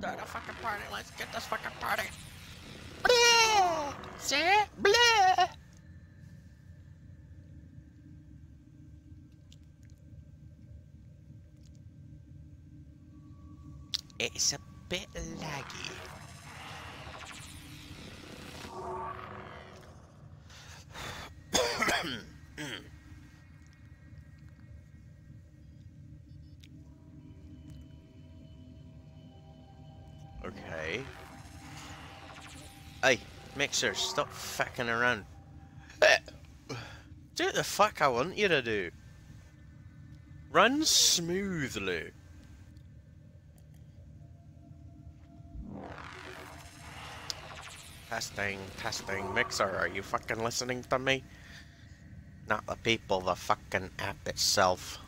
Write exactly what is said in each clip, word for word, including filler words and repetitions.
start a fucking party. Let's get this fucking party. Bleh! See? Bleh! It's a bit laggy. Okay. Hey, Mixer, stop fucking around. Do what the fuck I want you to do. Run smoothly. Testing, testing, Mixer, are you fucking listening to me? Not the people, the fucking app itself.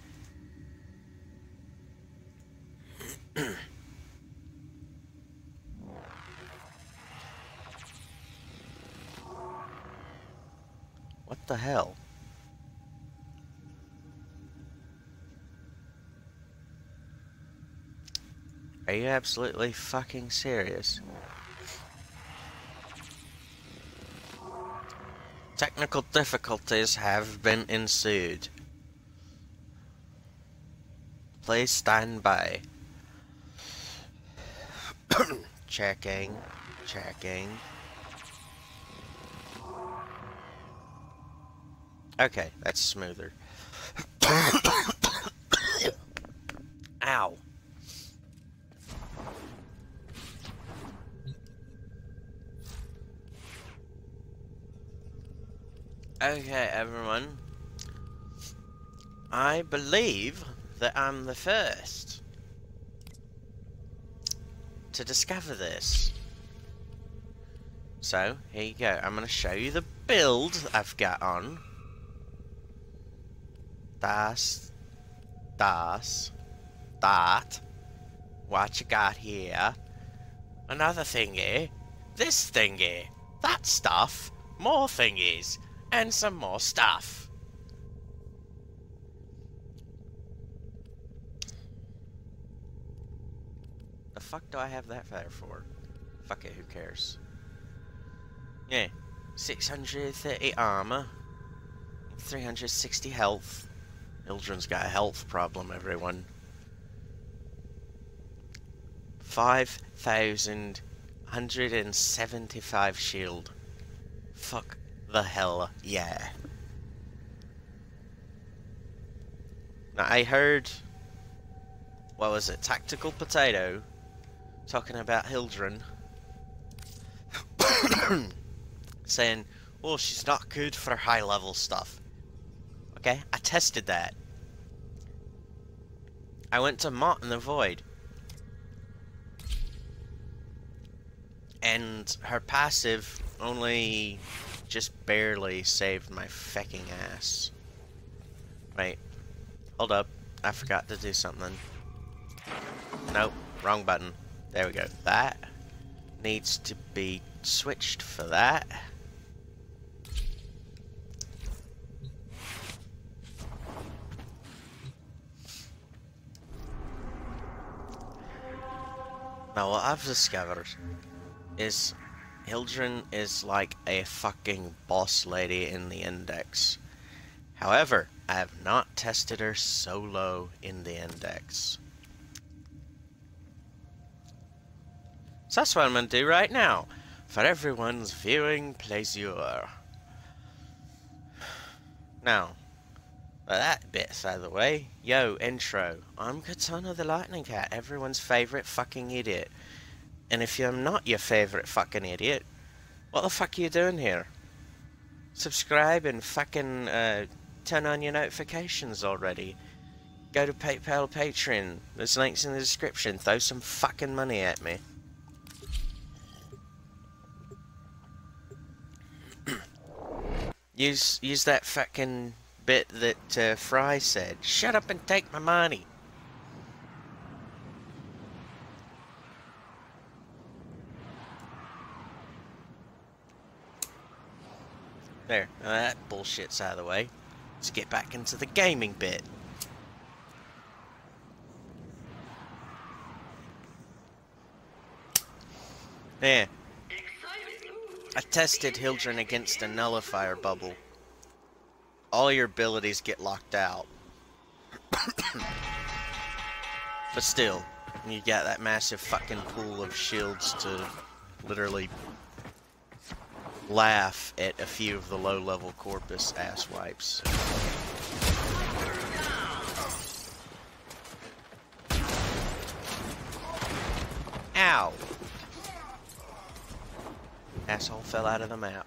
What the hell? Are you absolutely fucking serious? Technical difficulties have been ensued. Please stand by. Checking, checking. Okay, that's smoother. Ow. Okay, everyone. I believe that I'm the first to discover this. So, here you go. I'm going to show you the build I've got on. Das. Das. That. What you got here. Another thingy. This thingy. That stuff. More thingies. And some more stuff. The fuck do I have that fire for? Fuck it, who cares? Yeah. six hundred thirty armor. three hundred sixty health. Ildren's got a health problem, everyone. five thousand one hundred seventy-five shield. Fuck. The hell, yeah. Now, I heard, what was it, Tactical Potato talking about Hildren saying, oh, she's not good for high level stuff. Okay, I tested that. I went to Mott in the Void, and her passive only just barely saved my fucking ass. Wait. Hold up. I forgot to do something. Nope. Wrong button. There we go. That needs to be switched for that. Now what I've discovered is Hildren is like a fucking boss lady in the index. However, I have not tested her solo in the index. So that's what I'm going to do right now. For everyone's viewing pleasure. Now, with that bit's out of the way. Yo, intro. I'm Katana the Lightning Cat, everyone's favorite fucking idiot. And if I'm not your favourite fucking idiot, what the fuck are you doing here? Subscribe and fucking uh, turn on your notifications already. Go to PayPal, Patreon. There's links in the description. Throw some fucking money at me. use use that fucking bit that uh, Fry said. Shut up and take my money. There, now that bullshit's out of the way. Let's get back into the gaming bit. There. I tested Hildren against a nullifier bubble. All your abilities get locked out. But still, you got that massive fucking pool of shields to literally laugh at a few of the low-level Corpus asswipes. Ow! Asshole fell out of the map.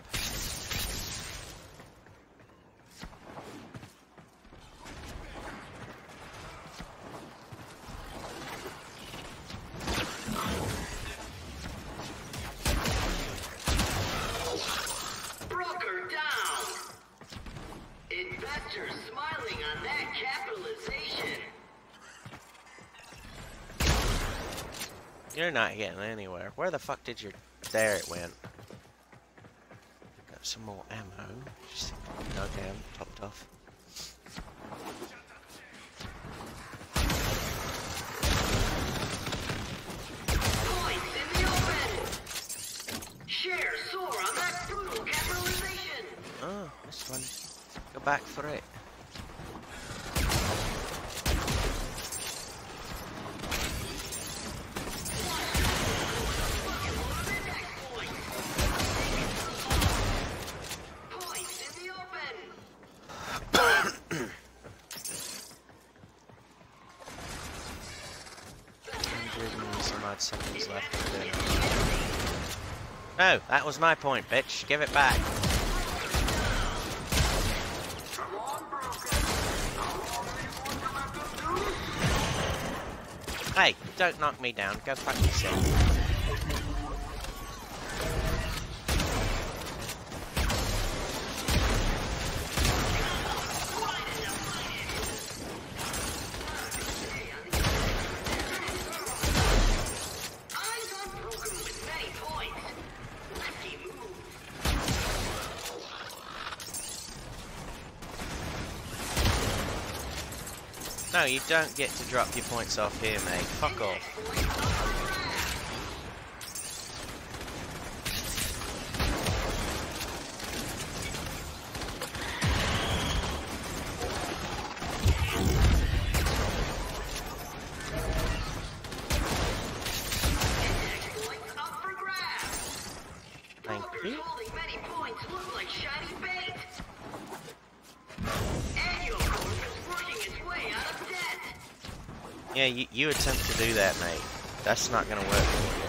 You're not getting anywhere. Where the fuck did your... There it went. Got some more ammo. Just... Okay, I'm topped off. Oh, this one. Go back for it. No, that was my point, bitch. Give it back. Hey, don't knock me down. Go fuck yourself. No, you don't get to drop your points off here, mate. Fuck off. Thank you. Yeah, you, you attempt to do that, mate. That's not gonna work for you.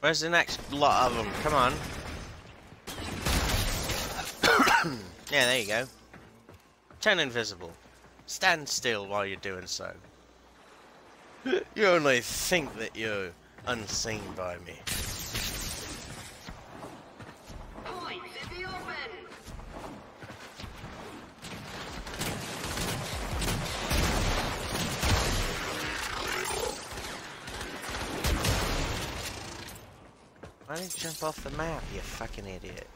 Where's the next lot of them? Come on. Yeah, there you go. Turn invisible. Stand still while you're doing so. You only think that you're unseen by me. Why didn't you jump off the map, you fucking idiot?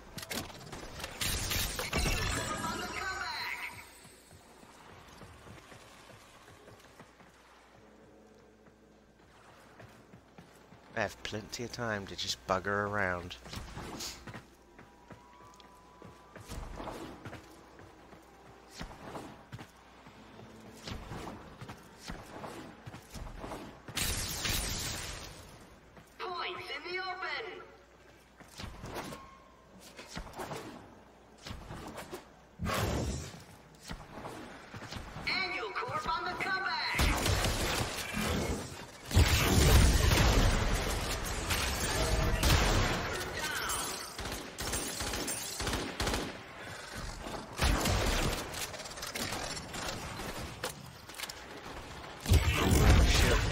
I have plenty of time to just bugger around.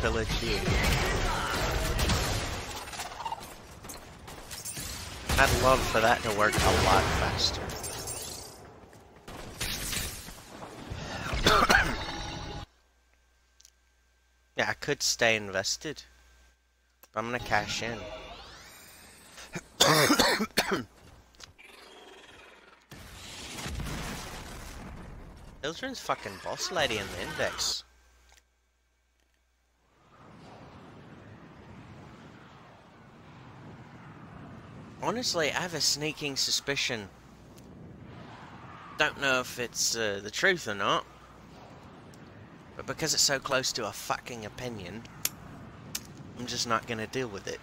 Village here. I'd love for that to work a lot faster. could stay invested. But I'm gonna cash in. Children's fucking boss lady in the index. Honestly, I have a sneaking suspicion. Don't know if it's uh, the truth or not, but because it's so close to a fucking opinion, I'm just not gonna deal with it.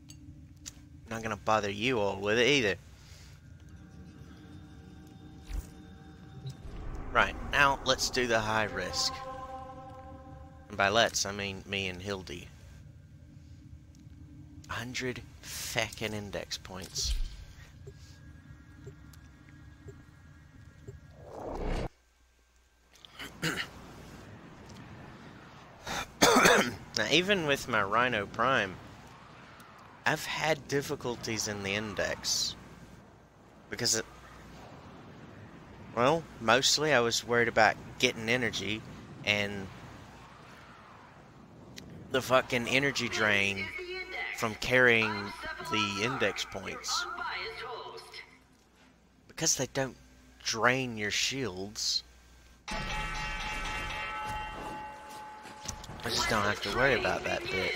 I'm not gonna bother you all with it either. Right, now let's do the high risk. And by let's, I mean me and Hildy. one hundred feckin' index points. Now, even with my Rhino Prime, I've had difficulties in the index. Because, it, well, mostly I was worried about getting energy, and the fucking energy drain from carrying the index points, because they don't drain your shields. I just don't have to worry about that bit.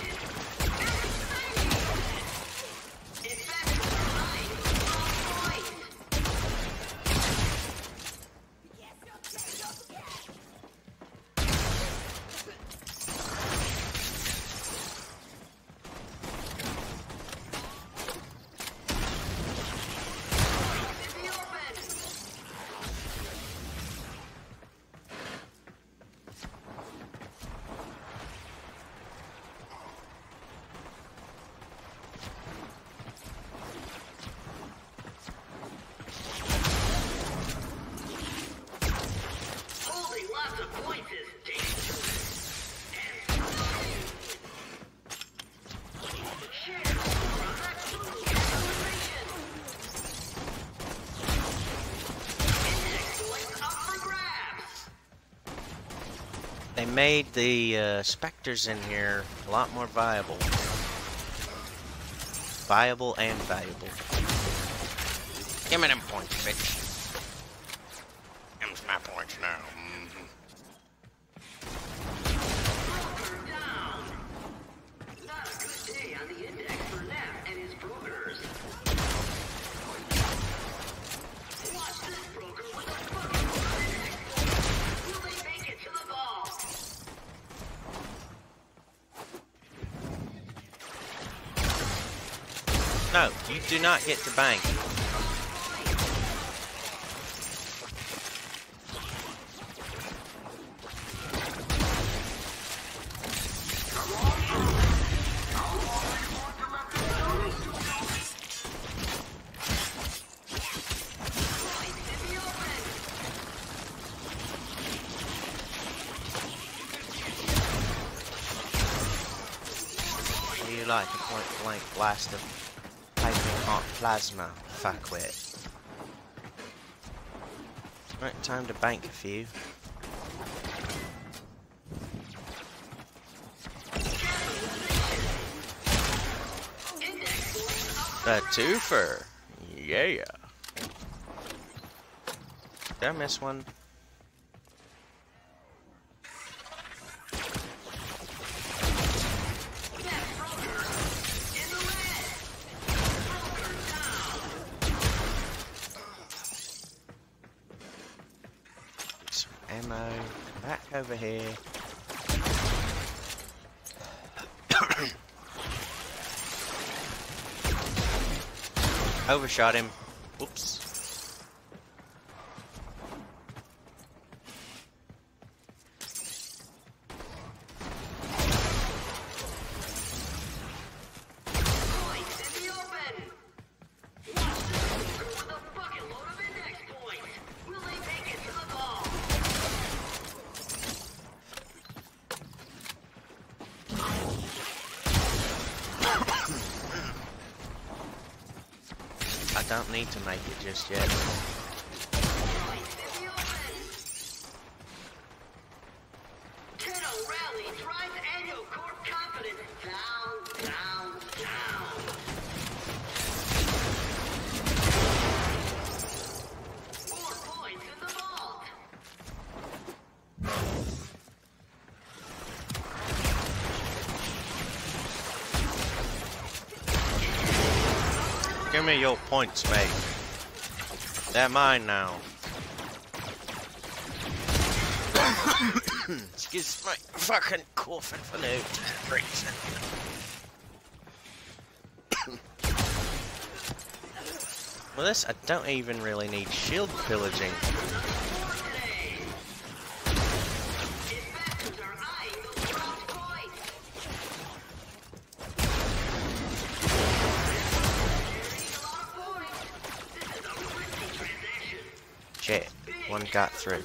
They made the uh, specters in here a lot more viable. Viable and valuable. Give me them points, bitch. Them's my points now. No, you do not get to bank. What do you like? A point blank blast of plasma, fuckwit. Right, time to bank a few. The twofer, yeah. Did I miss one? Ammo, back over here. Overshot him. Oops. Don't need to make it just yet. Give me your points, mate. They're mine now. Excuse my fucking coughing for no reason. Well, this, I don't even really need shield pillaging. Shit, one got through.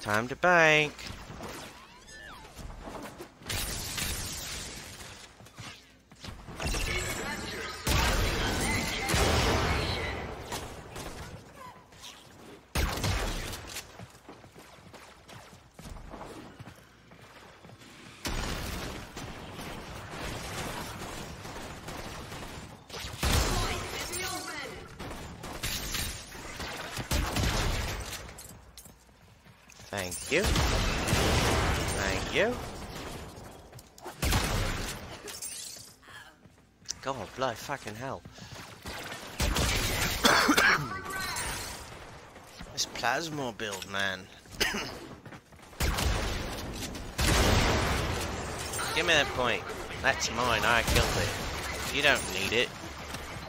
Time to bank. Thank you. Thank you. God, bloody fucking hell. This plasma build, man. Give me that point. That's mine, I killed it. You don't need it.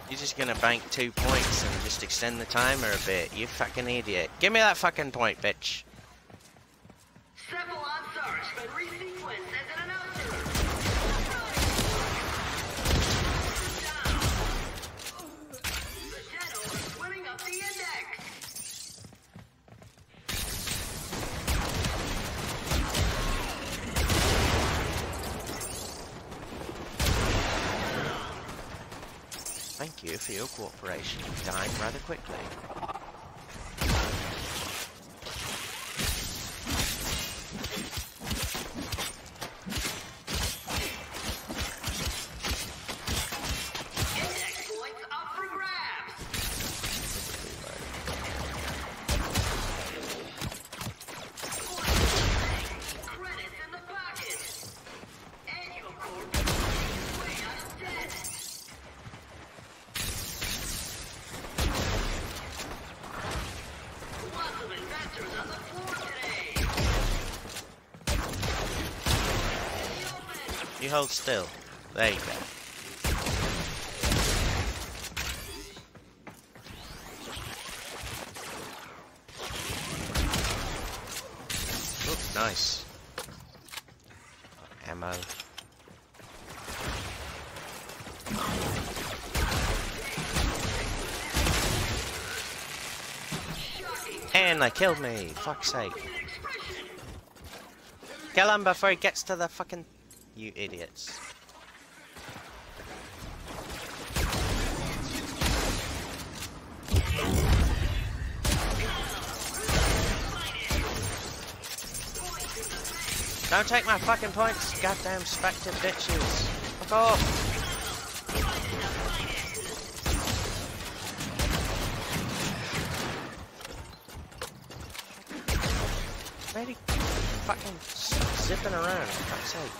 You're just gonna bank two points and just extend the timer a bit. You fucking idiot. Give me that fucking point, bitch. Thank you for your cooperation. You're dying rather quickly. Index points up for grabs. Credits in the pocket. Annual court. You hold still. There you go. Look, nice. Ammo. And they killed me. Fuck's sake. Kill him before he gets to the fucking... You idiots. Don't take my fucking points, goddamn Spectre bitches. Fuck off. Where are you fucking zipping around, for fuck's sake?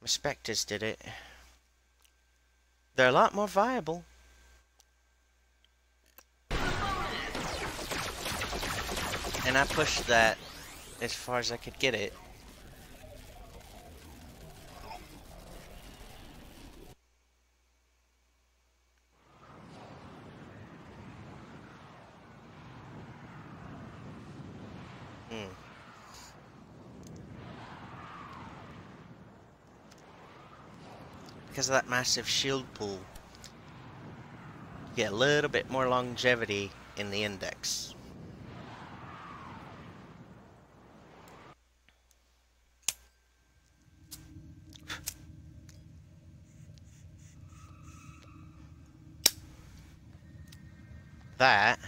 My Spectres did it. They're a lot more viable. And I pushed that as far as I could get it. Hmm. Because of that massive shield pool, you get a little bit more longevity in the index. that.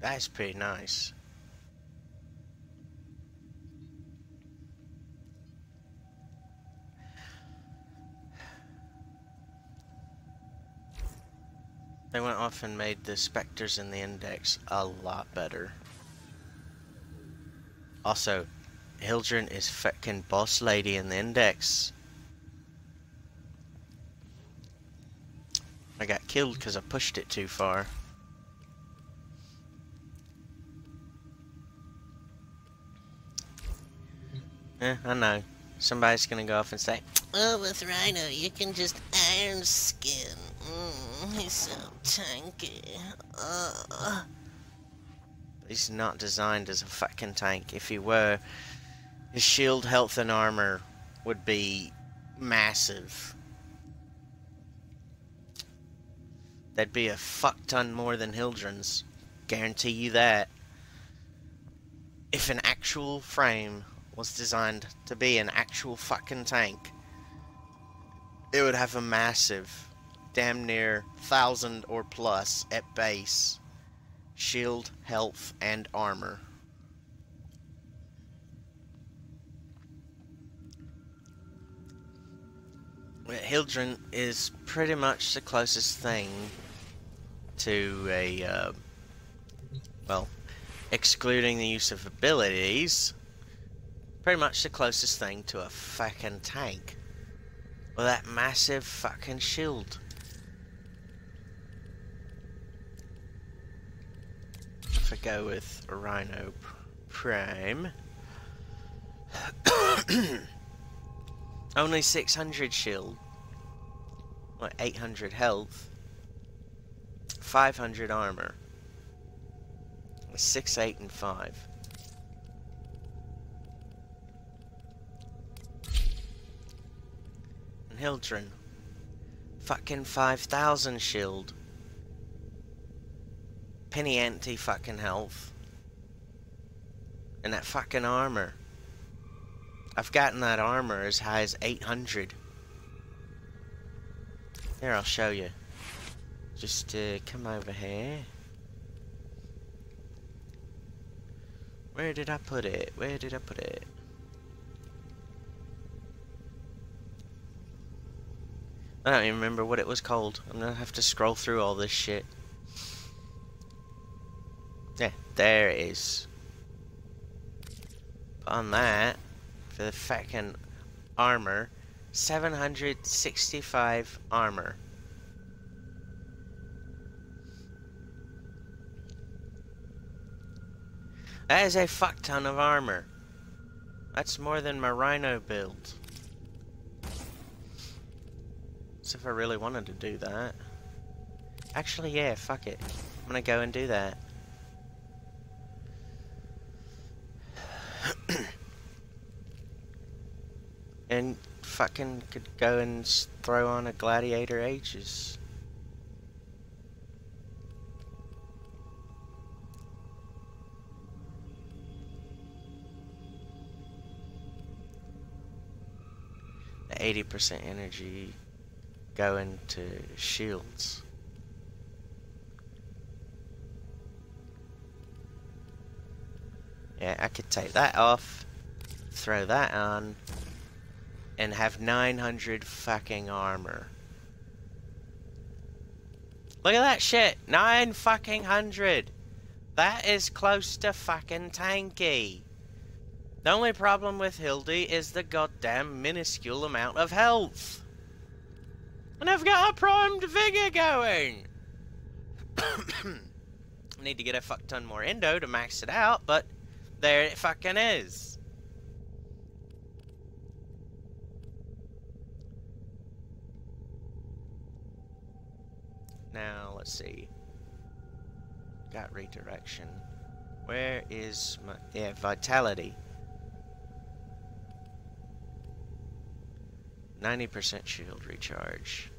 That's pretty nice. They went off and made the specters in the index a lot better. Also, Hildren is fucking boss lady in the index. I got killed because I pushed it too far. Eh, I know. Somebody's gonna go off and say, "Oh, with Rhino, you can just iron skin. Mm, he's so tanky." Uh. He's not designed as a fucking tank. If he were, his shield, health, and armor would be massive. That'd be a fuck ton more than Hildren's. Guarantee you that. If an actual frame was designed to be an actual fucking tank, it would have a massive, damn near thousand or plus at base, shield, health, and armor. Hildren is pretty much the closest thing to a, uh, well, excluding the use of abilities, pretty much the closest thing to a fucking tank. With that massive fucking shield. If I go with Rhino Prime, only six hundred shield, like eight hundred health, five hundred armor, six, eight, and five. And Hildren, fucking five thousand shield, penny anti fucking health, and that fucking armor. I've gotten that armor as high as eight hundred. Here, I'll show you. Just uh, come over here. Where did I put it? Where did I put it? I don't even remember what it was called. I'm gonna have to scroll through all this shit. Yeah, there it is. Put on that. The fucking armor, seven hundred sixty-five armor. That is a fuck ton of armor. That's more than my Rhino build. So if I really wanted to do that. Actually, yeah, fuck it. I'm gonna go and do that. And fucking could go and throw on a Gladiator Aegis. The eighty percent energy go into shields. Yeah, I could take that off, throw that on, and have nine hundred fucking armor. Look at that shit. Nine fucking hundred. That is close to fucking tanky. The only problem with Hildy is the goddamn minuscule amount of health. And I've got a primed vigor going. I need to get a fuck ton more endo to max it out, but there it fucking is. Now, let's see. Got redirection. Where is my... Yeah, vitality. ninety percent shield recharge.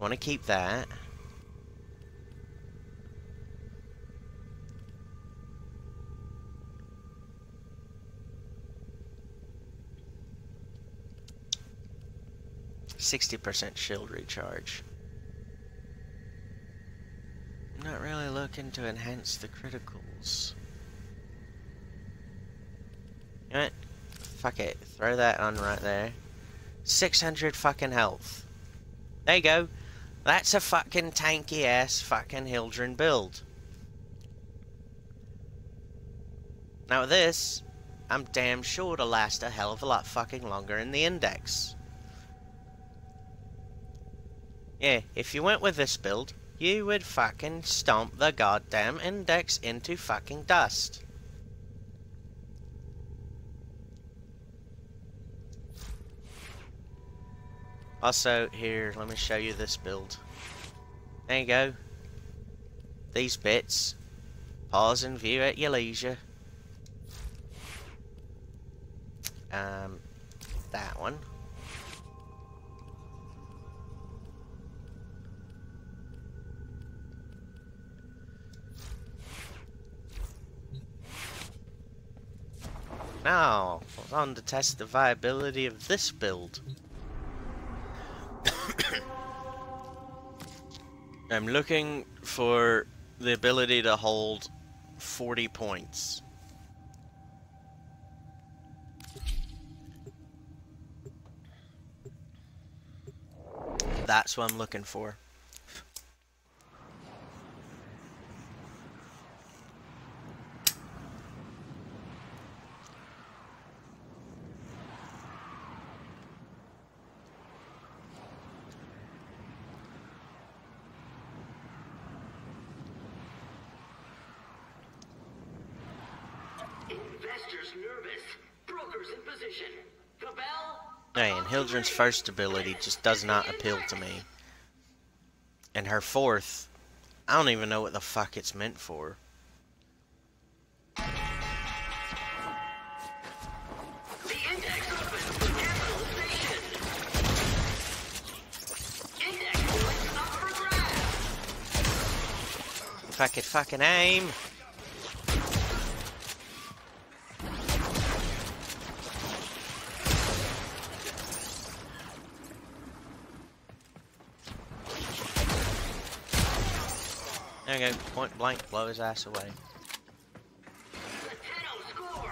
Want to keep that. sixty percent shield recharge. really looking to enhance the criticals. You know what? Fuck it. Throw that on right there. six hundred fucking health. There you go. That's a fucking tanky ass fucking Hildren build. Now this, I'm damn sure to last a hell of a lot fucking longer in the index. Yeah, if you went with this build, you would fucking stomp the goddamn index into fucking dust. Also, here, let me show you this build. There you go. These bits. Pause and view at your leisure. Um, that one. Now, we're on to test the viability of this build. I'm looking for the ability to hold forty points. That's what I'm looking for. Hildren's first ability just does not appeal to me. And her fourth, I don't even know what the fuck it's meant for. The index opens to capitalization. Index points up for grabs. If I could fucking aim. There we go, point blank, blow his ass away. Potato score.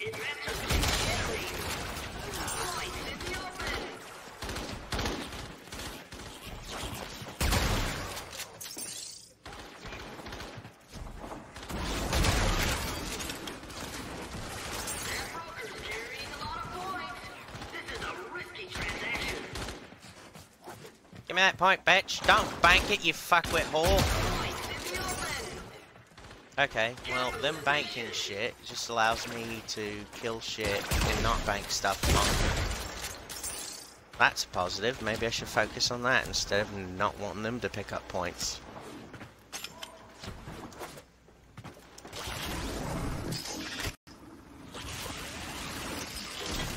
It matches the enemy. Points in the open. That broker's carrying a lot of points. This is a risky transaction. Give me that point, bitch. Don't bank it, you fuckwit whore. Okay, well, them banking shit just allows me to kill shit and not bank stuff on. That's positive. Maybe I should focus on that instead of not wanting them to pick up points.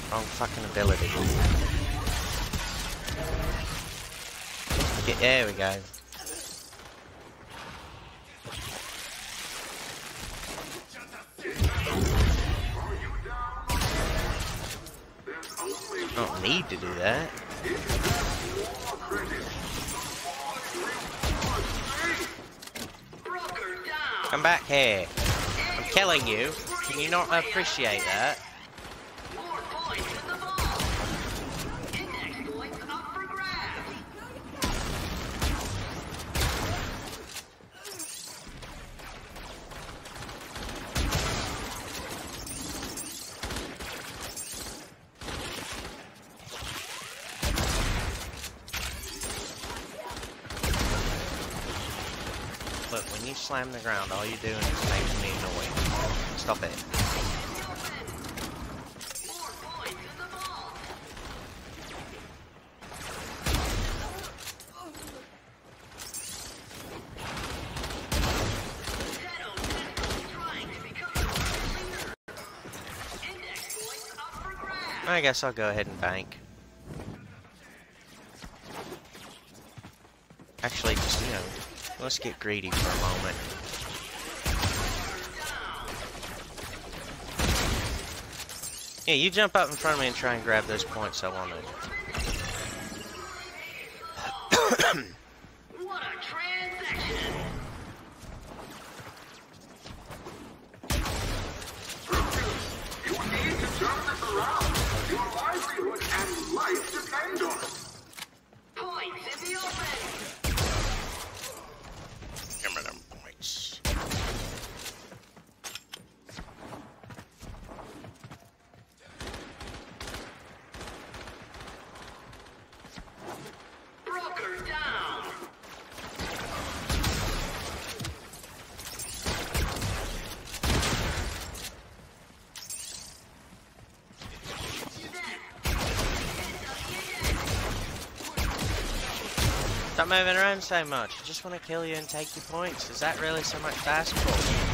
Wrong fucking ability. Okay, there we go. Don't need to do that. Come back here. I'm killing you. Can you not appreciate that? Slam the ground, all you're doing is making me annoying. Stop it. I guess I'll go ahead and bank. Actually, just, you know, let's get greedy for a moment. Yeah, you jump up in front of me and try and grab those points I wanted. What a transaction! Turn this around. Your livelihood and life depend on it. Points in the open. Give me them points. Broker down. Stop moving around so much. I just want to kill you and take your points. Is that really so much to ask for?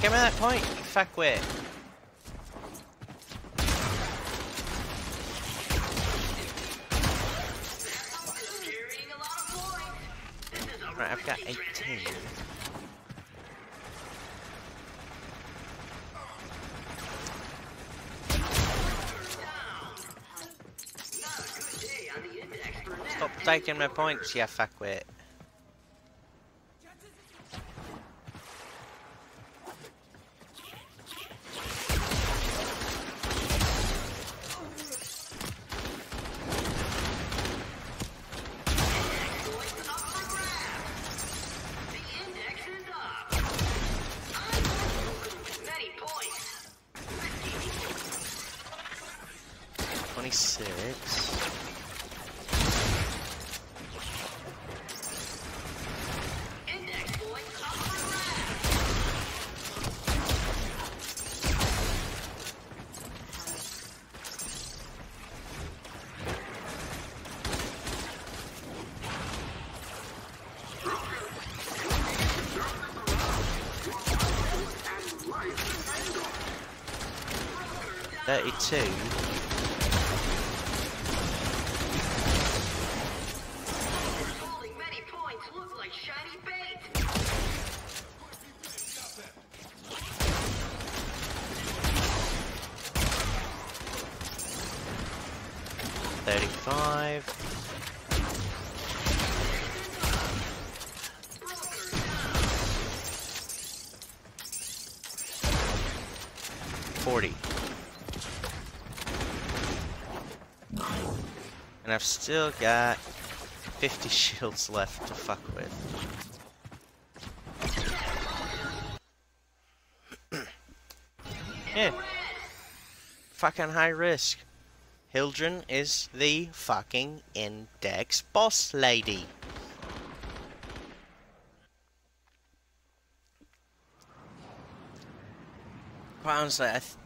Give me that point, you fuckwit. Right, I've got eighteen. Stop taking my points, you fuckwit. thirty-two. Holding many points look like shiny bait. thirty-five. forty. And I've still got fifty shields left to fuck with. Yeah. Fucking high risk. Hildren is the fucking index boss lady. Quite honestly, I, th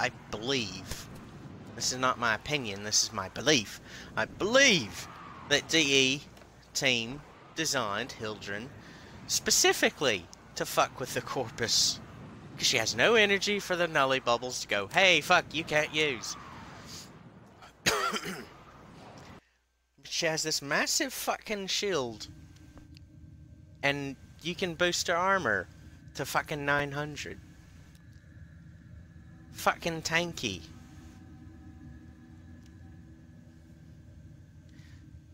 I believe... This is not my opinion, this is my belief. I believe that D E team designed Hildren specifically to fuck with the Corpus. Because she has no energy for the Nully Bubbles to go, hey, fuck, you can't use. She has this massive fucking shield. And you can boost her armor to fucking nine hundred. Fucking tanky.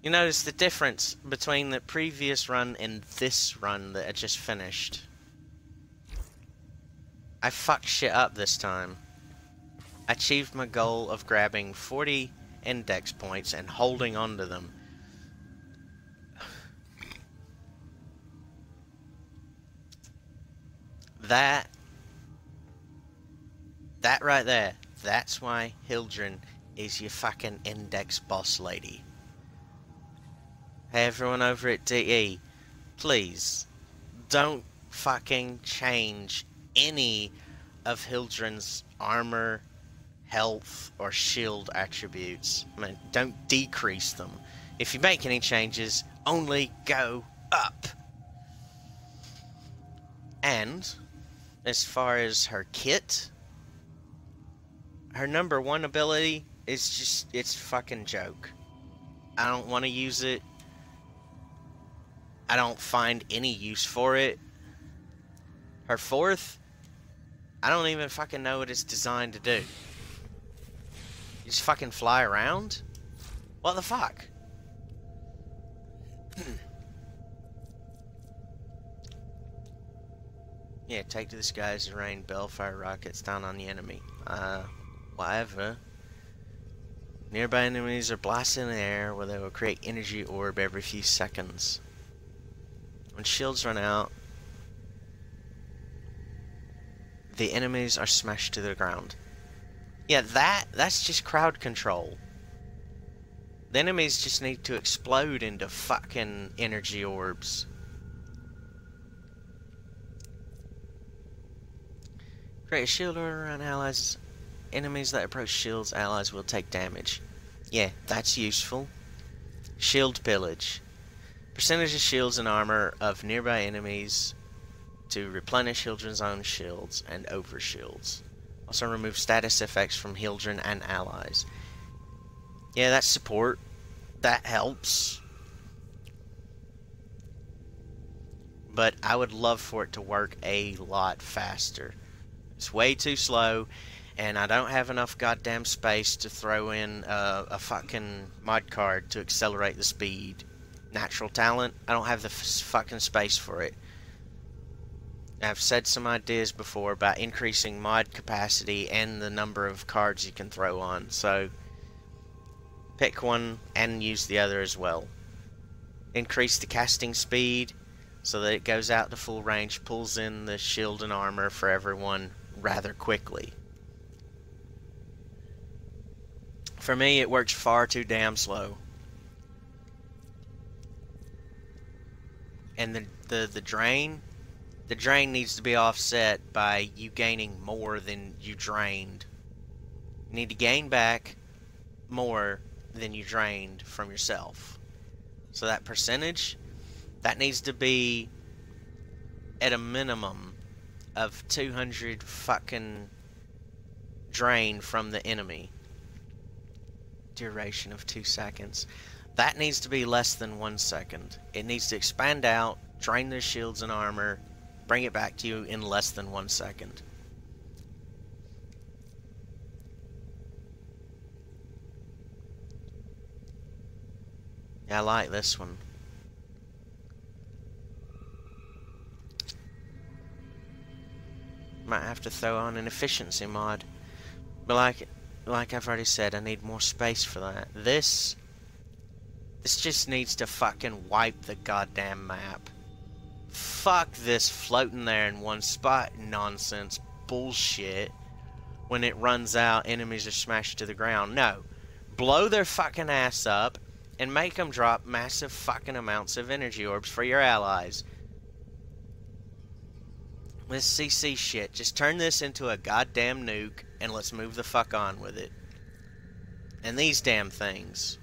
You notice the difference between the previous run and this run that I just finished. I fucked shit up this time. I achieved my goal of grabbing forty index points and holding on to them. That... That right there. That's why Hildren is your fucking index boss lady. Hey everyone over at D E, please don't fucking change any of Hildren's armor, health, or shield attributes. I mean, don't decrease them. If you make any changes, only go up. And as far as her kit, her number one ability is just, it's fucking joke. I don't want to use it. I don't find any use for it. Her fourth, I don't even fucking know what it's designed to do. You just fucking fly around? What the fuck? Yeah, take to the skies to rain bellfire rockets down on the enemy. Uh, whatever. Nearby enemies are blasted in the air where they will create energy orb every few seconds. When shields run out, the enemies are smashed to the ground. Yeah, that that's just crowd control. The enemies just need to explode into fucking energy orbs. Create a shield order around allies. Enemies that approach shields, allies will take damage. Yeah, that's useful. Shield pillage. Percentage of shields and armor of nearby enemies to replenish Hildren's own shields and over shields. Also remove status effects from Hildren and allies. Yeah, that's support. That helps. But I would love for it to work a lot faster. It's way too slow, and I don't have enough goddamn space to throw in a, a fucking mod card to accelerate the speed. Natural talent, I don't have the f fucking space for it. I've said some ideas before about increasing mod capacity and the number of cards you can throw on, so pick one and use the other as well. Increase the casting speed so that it goes out to full range, pulls in the shield and armor for everyone rather quickly. For me, it works far too damn slow. And the, the, the drain, the drain needs to be offset by you gaining more than you drained. You need to gain back more than you drained from yourself. So that percentage, that needs to be at a minimum of two hundred fucking drain from the enemy. Duration of two seconds. That needs to be less than one second. It needs to expand out, drain their shields and armor, bring it back to you in less than one second. Yeah, I like this one. Might have to throw on an efficiency mod, but like like I've already said, I need more space for that. This this just needs to fucking wipe the goddamn map. Fuck this floating there in one spot nonsense bullshit. When it runs out, enemies are smashed to the ground. No, blow their fucking ass up and make them drop massive fucking amounts of energy orbs for your allies. This C C shit, just turn this into a goddamn nuke and let's move the fuck on with it. And these damn things.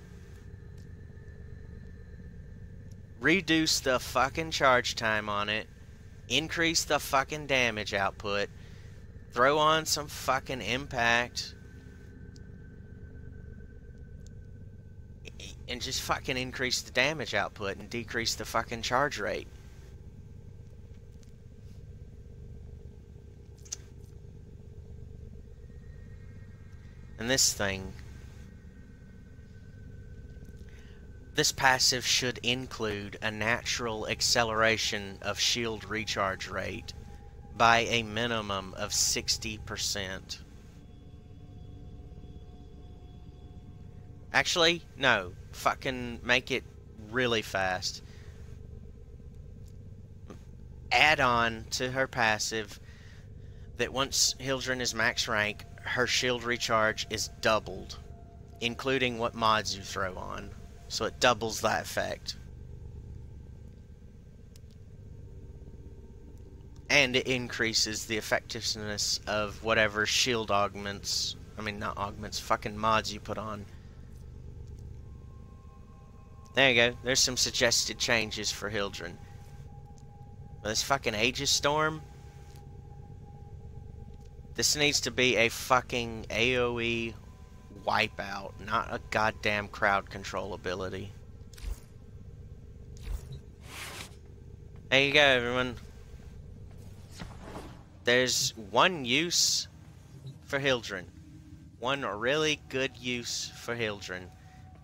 Reduce the fucking charge time on it. Increase the fucking damage output. Throw on some fucking impact. And just fucking increase the damage output and decrease the fucking charge rate. And this thing, this passive should include a natural acceleration of shield recharge rate by a minimum of sixty percent. Actually, no, fucking make it really fast. Add on to her passive that once Hildren is max rank, her shield recharge is doubled, including what mods you throw on, so it doubles that effect. And it increases the effectiveness of whatever shield augments, I mean not augments, fucking mods you put on. There you go, there's some suggested changes for Hildren. This fucking Aegis Storm, This needs to be a fucking AoE wipeout, not a goddamn crowd control ability. There you go, everyone. There's one use for Hildren. One really good use for Hildren.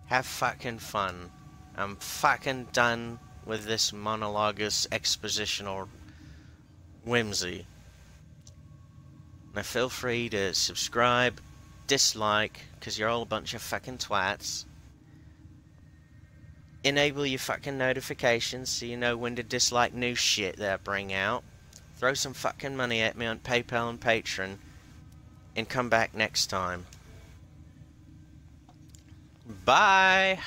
Have fucking fun. I'm fucking done with this monologuous expositional whimsy. Now feel free to subscribe, dislike, because you're all a bunch of fucking twats. Enable your fucking notifications so you know when to dislike new shit that I bring out. Throw some fucking money at me on PayPal and Patreon. And come back next time. Bye!